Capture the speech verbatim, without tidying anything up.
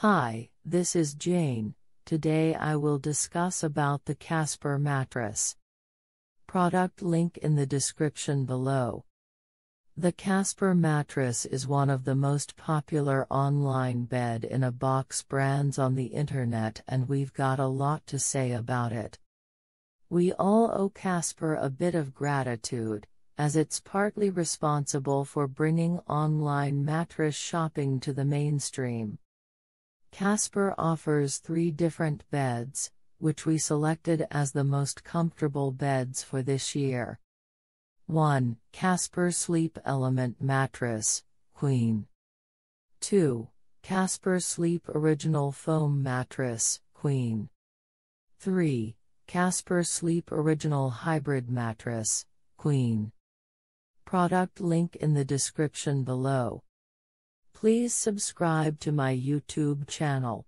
Hi, this is Jane. Today I will discuss about the Casper mattress. Product link in the description below. The Casper mattress is one of the most popular online bed-in-a-box brands on the internet, and we've got a lot to say about it. We all owe Casper a bit of gratitude, as it's partly responsible for bringing online mattress shopping to the mainstream. Casper offers three different beds, which we selected as the most comfortable beds for this year. one Casper Sleep Element Mattress, Queen. two Casper Sleep Original Foam Mattress, Queen. three Casper Sleep Original Hybrid Mattress, Queen. Product link in the description below. Please subscribe to my YouTube channel.